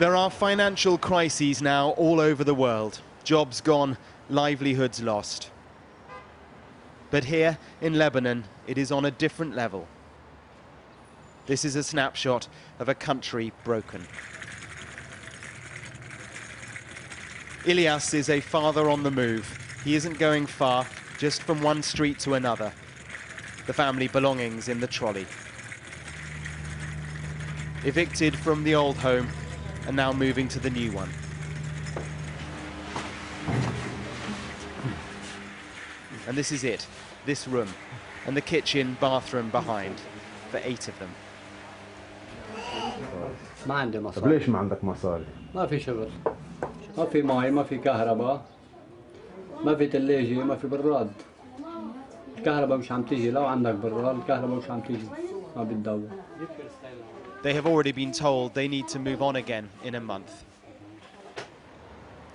There are financial crises now all over the world. Jobs gone, livelihoods lost. But here in Lebanon, it is on a different level. This is a snapshot of a country broken. Ilyas is a father on the move. He isn't going far, just from one street to another. The family belongings in the trolley. Evicted from the old home and now moving to the new one. And this is it, this room, and the kitchen, bathroom behind, for 8 of them. ما عندي مصاري. ليش ما عندك مصاري؟ ما في شغل. ما في ماي، ما في كهرباء، ما في ثلاجة، ما في براد. الكهرباء مش عم تيجي، لو عندك براد الكهرباء مش عم تيجي، ما بتدور. They have already been told they need to move on again in a month.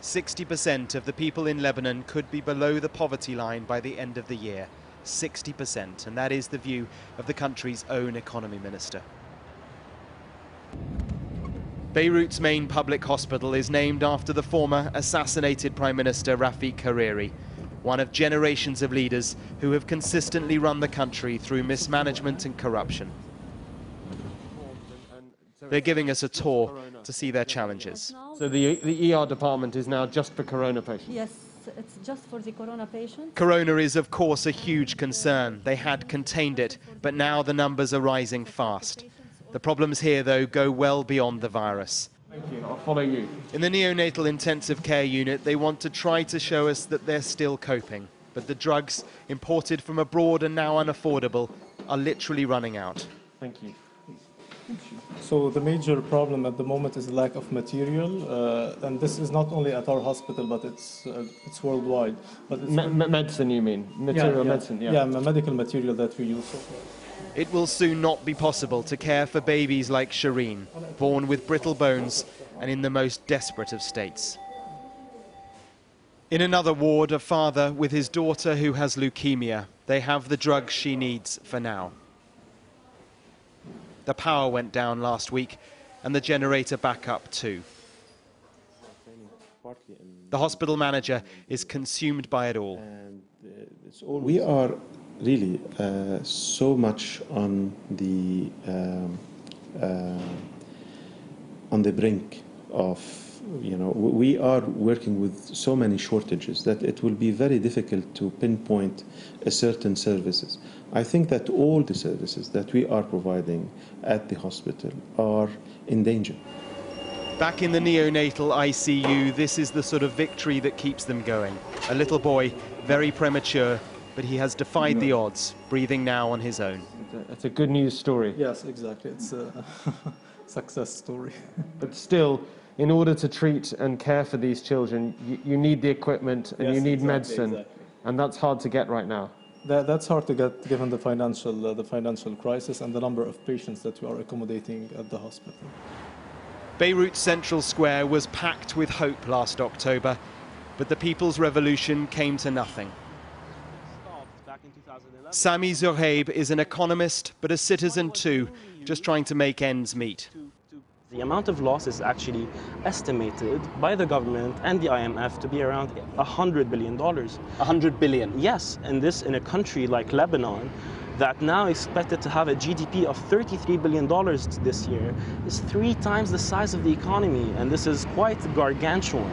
60% of the people in Lebanon could be below the poverty line by the end of the year. 60%, and that is the view of the country's own economy minister. Beirut's main public hospital is named after the former assassinated Prime Minister Rafiq Hariri, one of generations of leaders who have consistently run the country through mismanagement and corruption. They're giving us a tour to see their challenges. So the ER department is now just for corona patients? Yes, it's just for the corona patients. Corona is, of course, a huge concern. They had contained it, but now the numbers are rising fast. The problems here, though, go well beyond the virus. Thank you. I'll follow you. In the neonatal intensive care unit, they want to try to show us that they're still coping. But the drugs, imported from abroad and now unaffordable, are literally running out. Thank you. So the major problem at the moment is the lack of material, and this is not only at our hospital, but it's worldwide. But it's medicine, you mean? Material, yeah. Medicine, yeah. Yeah, medical material that we use. It will soon not be possible to care for babies like Shireen, born with brittle bones and in the most desperate of states. In another ward, a father with his daughter who has leukemia. They have the drugs she needs for now. The power went down last week, and the generator back up too. The hospital manager is consumed by it all. We are really so much on the brink of, you know, we are working with so many shortages that it will be very difficult to pinpoint a certain services. I think that all the services that we are providing at the hospital are in danger. Back in the neonatal ICU, this is the sort of victory that keeps them going. A little boy, very premature, but he has defied the odds, breathing now on his own. It's a good news story. Yes, exactly. It's a success story. But still, in order to treat and care for these children, you need the equipment and yes, you need medicine. Exactly. And that's hard to get right now. That's hard to get given the financial crisis and the number of patients that we are accommodating at the hospital. Beirut's central square was packed with hope last October, but the People's Revolution came to nothing. Sami Zurheb is an economist, but a citizen too, just trying to make ends meet. The amount of loss is actually estimated by the government and the IMF to be around $100 billion. $100 billion? Yes, and this in a country like Lebanon that now expected to have a GDP of $33 billion this year is 3 times the size of the economy, and this is quite gargantuan.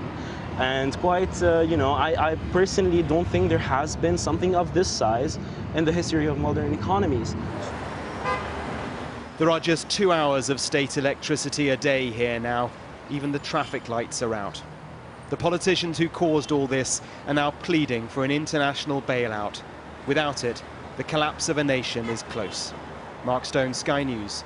And quite, you know, I personally don't think there has been something of this size in the history of modern economies. There are just 2 hours of state electricity a day here now. Even the traffic lights are out. The politicians who caused all this are now pleading for an international bailout. Without it, the collapse of a nation is close. Mark Stone, Sky News.